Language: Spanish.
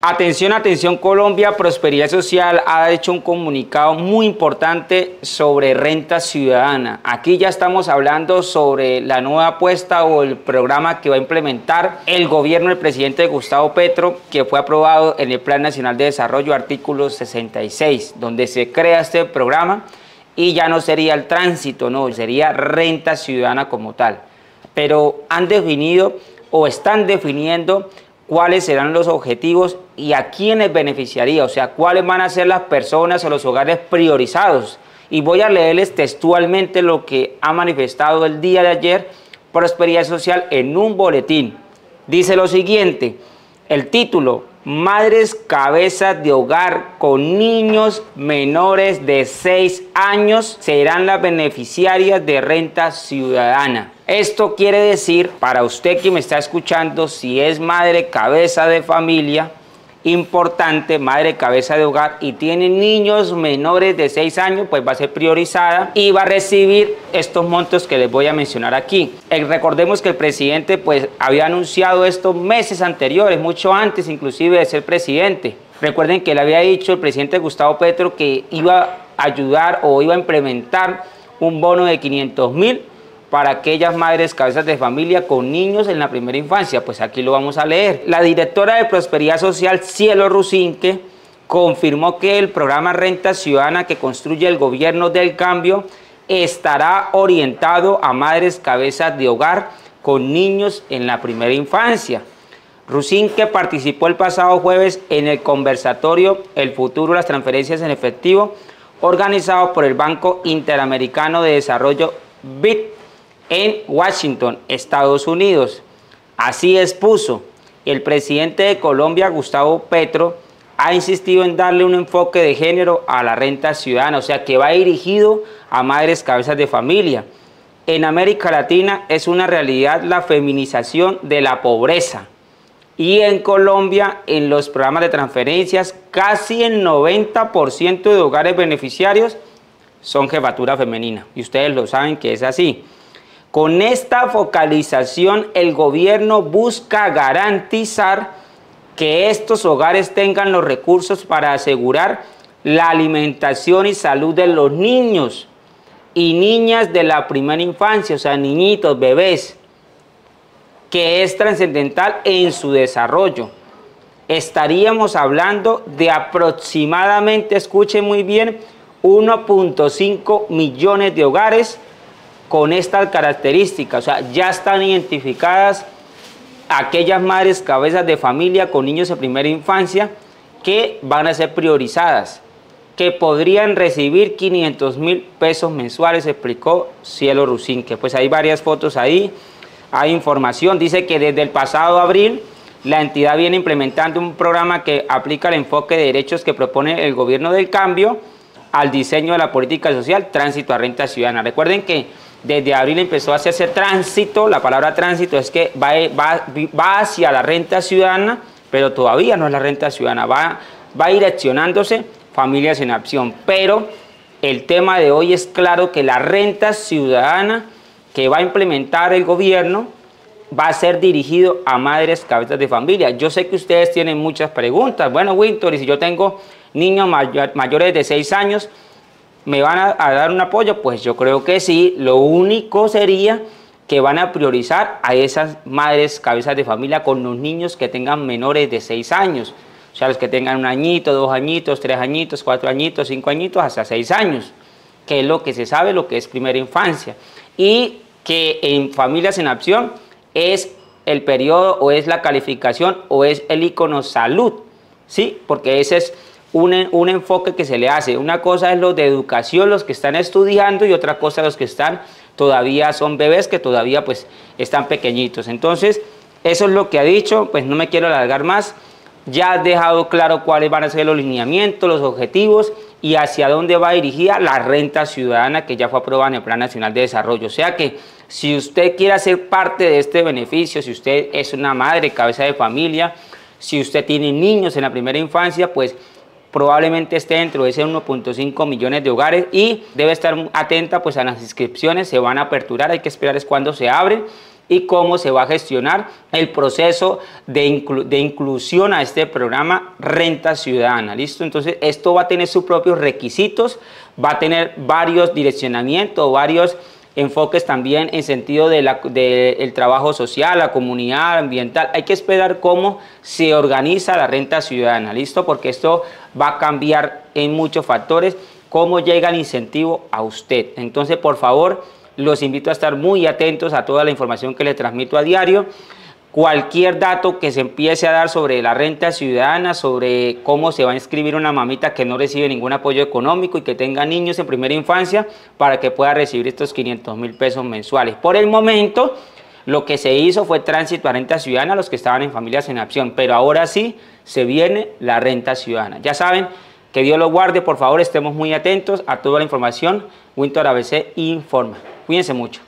Atención, atención Colombia, Prosperidad Social ha hecho un comunicado muy importante sobre renta ciudadana. Aquí ya estamos hablando sobre la nueva apuesta o el programa que va a implementar el gobierno del presidente Gustavo Petro, que fue aprobado en el Plan Nacional de Desarrollo, artículo 66, donde se crea este programa y ya no sería el tránsito, no, sería renta ciudadana como tal. Pero han definido o están definiendo cuáles serán los objetivos y a quiénes beneficiaría, o sea, cuáles van a ser las personas o los hogares priorizados. Y voy a leerles textualmente lo que ha manifestado el día de ayer Prosperidad Social en un boletín. Dice lo siguiente, el título, Madres Cabezas de Hogar con niños menores de 6 años serán las beneficiarias de renta ciudadana. Esto quiere decir, para usted que me está escuchando, si es madre cabeza de familia, importante, madre cabeza de hogar, y tiene niños menores de 6 años, pues va a ser priorizada y va a recibir estos montos que les voy a mencionar aquí. Recordemos que el presidente pues había anunciado estos meses anteriores, mucho antes inclusive de ser presidente. Recuerden que le había dicho el presidente Gustavo Petro que iba a ayudar o iba a implementar un bono de 500.000 para aquellas madres cabezas de familia con niños en la primera infancia. Pues aquí lo vamos a leer. La directora de Prosperidad Social, Cielo Rusinque, confirmó que el programa Renta Ciudadana que construye el gobierno del cambio estará orientado a madres cabezas de hogar con niños en la primera infancia. Rusinque participó el pasado jueves en el conversatorio El futuro de las transferencias en efectivo, organizado por el Banco Interamericano de Desarrollo, BID, en Washington, Estados Unidos. Así expuso, el presidente de Colombia, Gustavo Petro, ha insistido en darle un enfoque de género a la renta ciudadana, o sea que va dirigido a madres cabezas de familia. En América Latina es una realidad la feminización de la pobreza y en Colombia en los programas de transferencias casi el 90% de hogares beneficiarios son jefatura femenina y ustedes lo saben que es así. Con esta focalización, el gobierno busca garantizar que estos hogares tengan los recursos para asegurar la alimentación y salud de los niños y niñas de la primera infancia, o sea, niñitos, bebés, que es trascendental en su desarrollo. Estaríamos hablando de aproximadamente, escuchen muy bien, 1.5 millones de hogares con estas características, o sea, ya están identificadas aquellas madres cabezas de familia con niños de primera infancia que van a ser priorizadas, que podrían recibir 500.000 pesos mensuales, explicó Cielo Rusinque. Pues hay varias fotos ahí, hay información, dice que desde el pasado abril la entidad viene implementando un programa que aplica el enfoque de derechos que propone el gobierno del cambio al diseño de la política social, tránsito a renta ciudadana. Recuerden que desde abril empezó a hacerse tránsito, la palabra tránsito es que va hacia la renta ciudadana, pero todavía no es la renta ciudadana, va direccionándose familias en acción. Pero el tema de hoy es claro que la renta ciudadana que va a implementar el gobierno va a ser dirigido a madres cabezas de familia. Yo sé que ustedes tienen muchas preguntas. Bueno, Wintor, y si yo tengo niños mayores de 6 años, ¿me van a dar un apoyo? Pues yo creo que sí, lo único sería que van a priorizar a esas madres cabezas de familia con los niños que tengan menores de 6 años, o sea, los que tengan un añito, 2 añitos, 3 añitos, 4 añitos, 5 añitos, hasta 6 años, que es lo que se sabe, lo que es primera infancia, y que en Familias en Acción es el periodo o es la calificación o es el icono salud, ¿sí? Porque ese es un enfoque que se le hace. Una cosa es los de educación, los que están estudiando, y otra cosa los que están todavía son bebés, que todavía pues están pequeñitos. Entonces eso es lo que ha dicho, pues no me quiero alargar más. Ya ha dejado claro cuáles van a ser los lineamientos, los objetivos y hacia dónde va dirigida la renta ciudadana que ya fue aprobada en el Plan Nacional de Desarrollo. O sea que si usted quiere ser parte de este beneficio, si usted es una madre cabeza de familia, si usted tiene niños en la primera infancia, pues probablemente esté dentro de ese 1.5 millones de hogares y debe estar atenta pues a las inscripciones. Se van a aperturar, hay que esperar es cuando se abren y cómo se va a gestionar el proceso de inclusión a este programa Renta Ciudadana. ¿Listo? Entonces, esto va a tener sus propios requisitos, va a tener varios direccionamientos, varios enfoques también en sentido del trabajo social, la comunidad ambiental. Hay que esperar cómo se organiza la Renta Ciudadana, ¿listo? Porque esto va a cambiar en muchos factores cómo llega el incentivo a usted. Entonces, por favor, los invito a estar muy atentos a toda la información que les transmito a diario. Cualquier dato que se empiece a dar sobre la Renta Ciudadana, sobre cómo se va a inscribir una mamita que no recibe ningún apoyo económico y que tenga niños en primera infancia para que pueda recibir estos 500.000 pesos mensuales. Por el momento, lo que se hizo fue tránsito a Renta Ciudadana a los que estaban en familias en acción, pero ahora sí se viene la Renta Ciudadana. Ya saben, que Dios los guarde, por favor, estemos muy atentos a toda la información. Wintor ABC informa. Cuídense mucho.